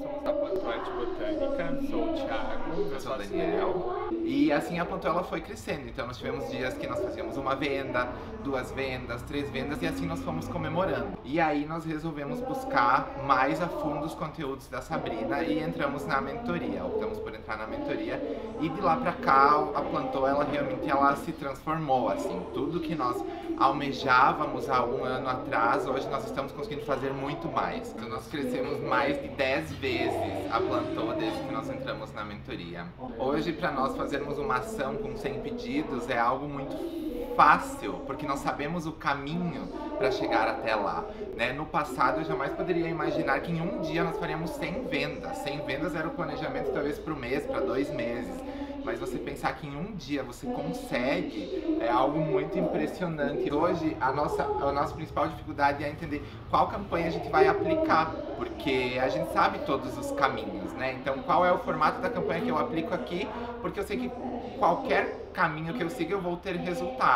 somos da Plantuê de Botânica, sou o Thiago, eu sou o Daniel. E assim a Plantuê ela foi crescendo, então nós tivemos dias que nós fazíamos uma venda, duas vendas, três vendas e assim nós fomos comemorando. E aí nós resolvemos buscar mais a fundo os conteúdos da Sabrina e entramos na mentoria, optamos por entrar na mentoria e de lá pra cá a Plantuê ela realmente ela se transformou, assim, tudo que nós almejávamos há um ano atrás, hoje nós estamos conseguindo fazer muito mais. Então nós crescemos mais de 10 vezes a Plantuê desde que nós entramos na mentoria. Hoje para nós fazermos uma ação com 100 pedidos é algo muito fácil, porque nós sabemos o caminho para chegar até lá, né? No passado eu jamais poderia imaginar que em um dia nós faríamos 100 vendas. 100 vendas era o planejamento talvez para o mês, para 2 meses. Mas você pensar que em um dia você consegue é algo muito impressionante. Hoje a nossa principal dificuldade é entender qual campanha a gente vai aplicar, porque a gente sabe todos os caminhos, né? Então qual é o formato da campanha que eu aplico aqui, porque eu sei que qualquer caminho que eu siga eu vou ter resultado.